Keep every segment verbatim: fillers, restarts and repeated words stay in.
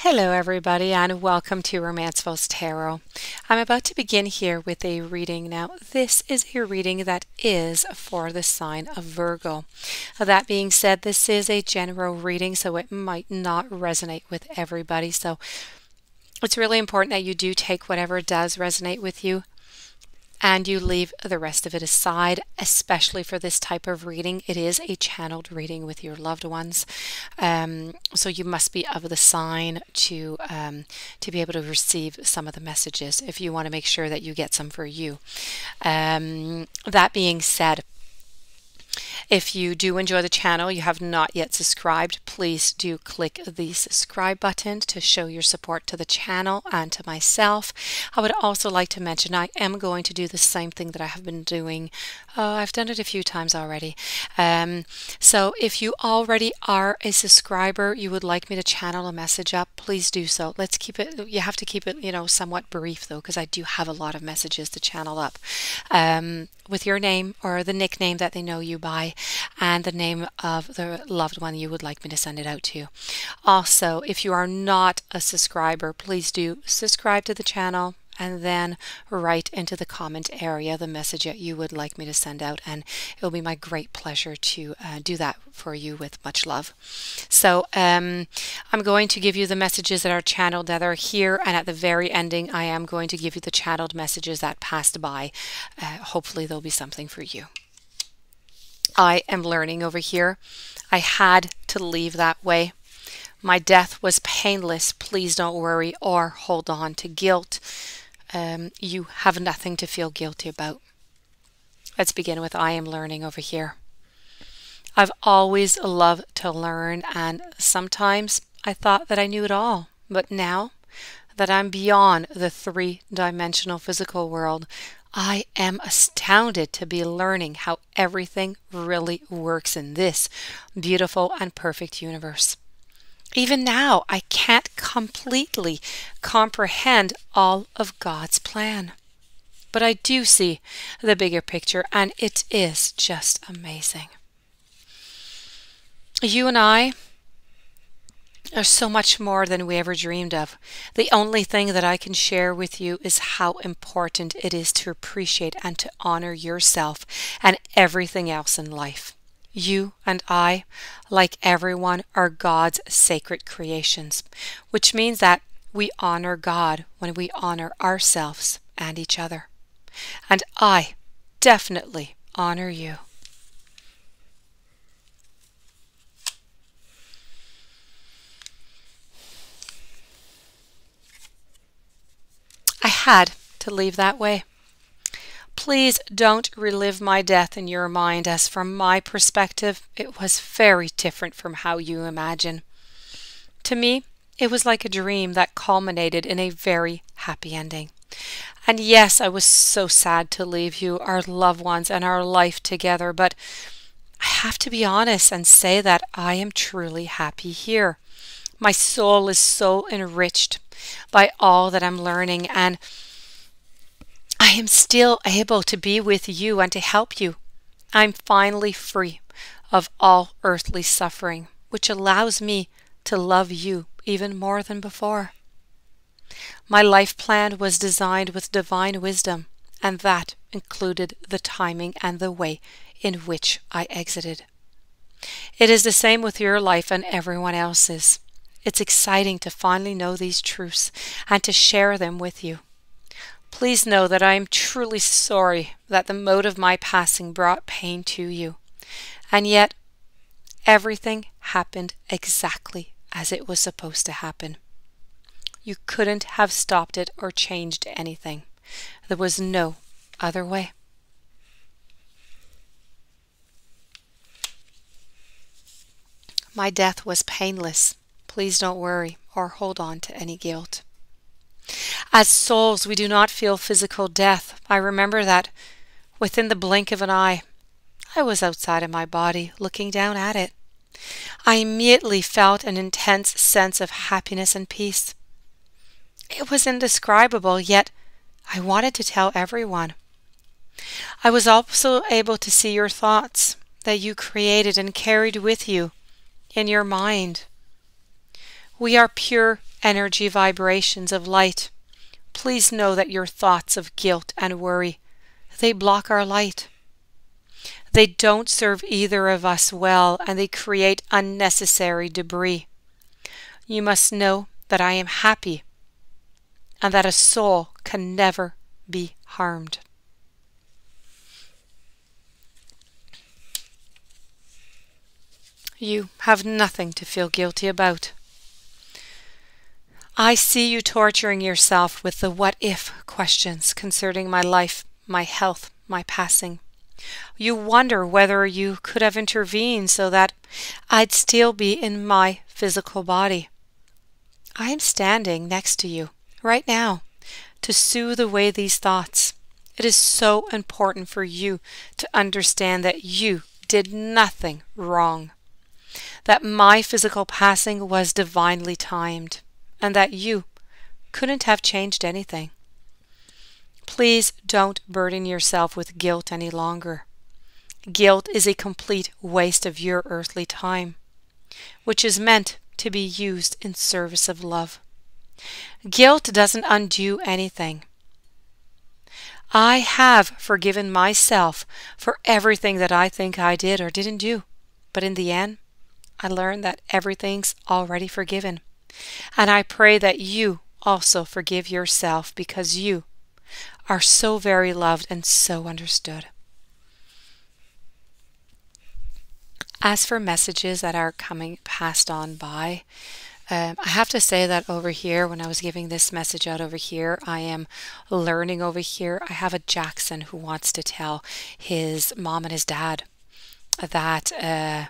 Hello everybody, and welcome to Romancefull Tarot. I'm about to begin here with a reading. Now this is a reading that is for the sign of Virgo. That being said, this is a general reading, so it might not resonate with everybody. So it's really important that you do take whatever does resonate with you and you leave the rest of it aside, especially for this type of reading. It is a channeled reading with your loved ones, um, so you must be of the sign to um, to be able to receive some of the messages if you want to make sure that you get some for you. Um, that being said, if you do enjoy the channel, you have not yet subscribed, please do click the subscribe button to show your support to the channel and to myself. I would also like to mention I am going to do the same thing that I have been doing. Oh, I've done it a few times already. Um, so if you already are a subscriber, you would like me to channel a message up, please do so. Let's keep it, you have to keep it, you know, somewhat brief though, because I do have a lot of messages to channel up. Um, with your name or the nickname that they know you by. By, and the name of the loved one you would like me to send it out to. Also, if you are not a subscriber, please do subscribe to the channel and then write into the comment area the message that you would like me to send out, and it will be my great pleasure to uh, do that for you with much love. So um, I'm going to give you the messages that are channeled that are here, and at the very ending I am going to give you the channeled messages that passed by. Uh, hopefully there'll be something for you. I am learning over here. I had to leave that way. My death was painless. Please don't worry or hold on to guilt. Um, you have nothing to feel guilty about. Let's begin with I am learning over here. I've always loved to learn, and sometimes I thought that I knew it all. But now that I'm beyond the three-dimensional physical world, I am astounded to be learning how everything really works in this beautiful and perfect universe. Even now, I can't completely comprehend all of God's plan, but I do see the bigger picture, and it is just amazing. You and I are so much more than we ever dreamed of. The only thing that I can share with you is how important it is to appreciate and to honor yourself and everything else in life. You and I, like everyone, are God's sacred creations, which means that we honor God when we honor ourselves and each other. And I definitely honor you. I had to leave that way. Please don't relive my death in your mind, as from my perspective, it was very different from how you imagine. To me, it was like a dream that culminated in a very happy ending. And yes, I was so sad to leave you, our loved ones, and our life together, but I have to be honest and say that I am truly happy here. My soul is so enriched by all that I'm learning, and I am still able to be with you and to help you. I'm finally free of all earthly suffering, which allows me to love you even more than before. My life plan was designed with divine wisdom, and that included the timing and the way in which I exited. It is the same with your life and everyone else's. It's exciting to finally know these truths and to share them with you. Please know that I am truly sorry that the mode of my passing brought pain to you. And yet, everything happened exactly as it was supposed to happen. You couldn't have stopped it or changed anything. There was no other way. My death was painless. Please don't worry or hold on to any guilt. As souls, we do not feel physical death. I remember that within the blink of an eye, I was outside of my body looking down at it. I immediately felt an intense sense of happiness and peace. It was indescribable, yet I wanted to tell everyone. I was also able to see your thoughts that you created and carried with you in your mind. We are pure energy vibrations of light. Please know that your thoughts of guilt and worry, they block our light. They don't serve either of us well, and they create unnecessary debris. You must know that I am happy and that a soul can never be harmed. You have nothing to feel guilty about. I see you torturing yourself with the what-if questions concerning my life, my health, my passing. You wonder whether you could have intervened so that I'd still be in my physical body. I am standing next to you right now to soothe away these thoughts. It is so important for you to understand that you did nothing wrong, that my physical passing was divinely timed, and that you couldn't have changed anything. Please don't burden yourself with guilt any longer. Guilt is a complete waste of your earthly time, which is meant to be used in service of love. Guilt doesn't undo anything. I have forgiven myself for everything that I think I did or didn't do, but in the end, I learned that everything's already forgiven. And I pray that you also forgive yourself, because you are so very loved and so understood. As for messages that are coming passed on by, um, I have to say that over here, when I was giving this message out over here, I am learning over here. I have a Jackson who wants to tell his mom and his dad that uh,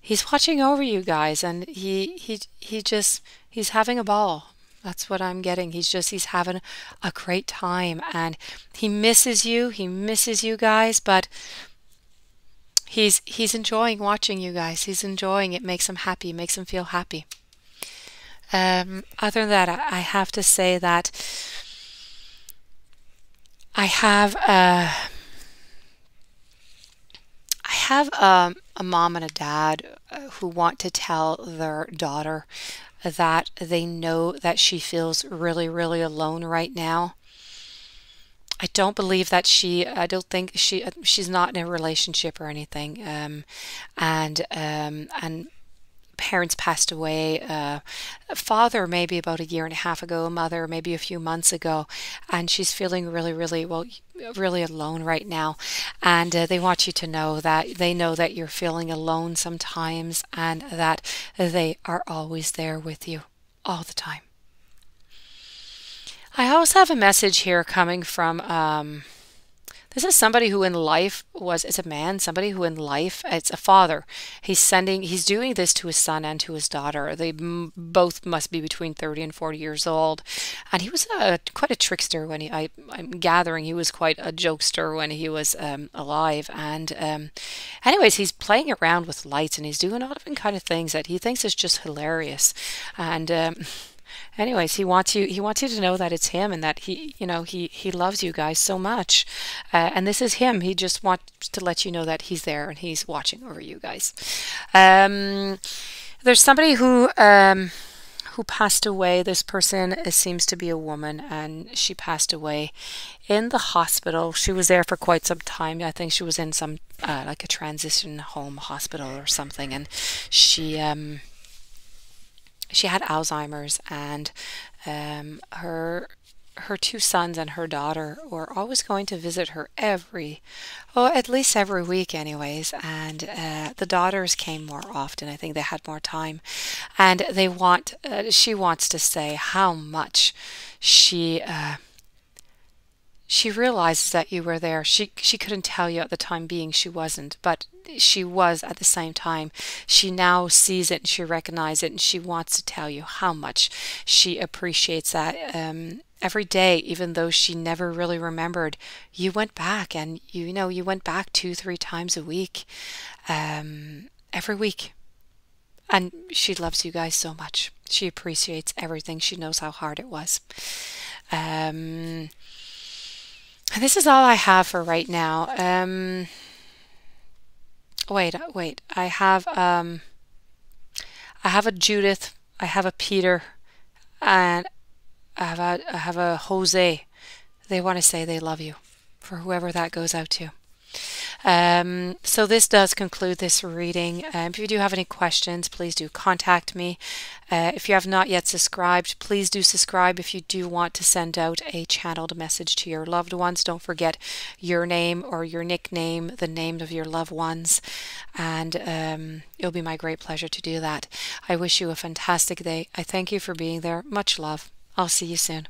he's watching over you guys, and he he he just he's having a ball. That's what I'm getting. He's just, he's having a great time, and he misses you. He misses you guys, but he's, he's enjoying watching you guys. He's enjoying it. Makes him happy, makes him feel happy. Um, other than that, I, I have to say that I have, uh, I have, um, a mom and a dad who want to tell their daughter that they know that she feels really, really alone right now. I don't believe that she, I don't think she, she's not in a relationship or anything. Um, and, um, and parents passed away, uh, a father maybe about a year and a half ago, a mother maybe a few months ago. And she's feeling really, really, well, really alone right now. And uh, they want you to know that they know that you're feeling alone sometimes, and that they are always there with you all the time. I also have a message here coming from, um, this is somebody who in life was, it's a man, somebody who in life, it's a father. He's sending, he's doing this to his son and to his daughter. They m both must be between thirty and forty years old. And he was a, quite a trickster when he, I, I'm gathering he was quite a jokester when he was um, alive. And um, anyways, he's playing around with lights, and he's doing all different kind of things that he thinks is just hilarious. And um, anyways, he wants you he wants you to know that it's him, and that he, you know, he he loves you guys so much, uh, and this is him. He just wants to let you know that he's there and he's watching over you guys. Um there's somebody who um who passed away. This person seems to be a woman, and she passed away in the hospital. She was there for quite some time. I think she was in some uh, like a transition home hospital or something, and she um she had Alzheimer's, and um, her her two sons and her daughter were always going to visit her every, oh, at least every week anyways. And uh, the daughters came more often. I think they had more time. And they want, uh, she wants to say how much she... Uh, She realizes that you were there. She she couldn't tell you at the time being she wasn't, but she was at the same time. She now sees it and she recognizes it, and she wants to tell you how much she appreciates that. Um, every day, even though she never really remembered, you went back, and you, you know, you went back two, three times a week, um, every week. And she loves you guys so much. She appreciates everything. She knows how hard it was. Um... And this is all I have for right now. Um, wait, wait. I have um, I have a Judith. I have a Peter. and I have a, I have a Jose. They want to say they love you, for whoever that goes out to. Um, so this does conclude this reading. Um, if you do have any questions, please do contact me. Uh, if you have not yet subscribed, please do subscribe if you do want to send out a channeled message to your loved ones. Don't forget your name or your nickname, the name of your loved ones, and um, it'll be my great pleasure to do that. I wish you a fantastic day. I thank you for being there. Much love. I'll see you soon.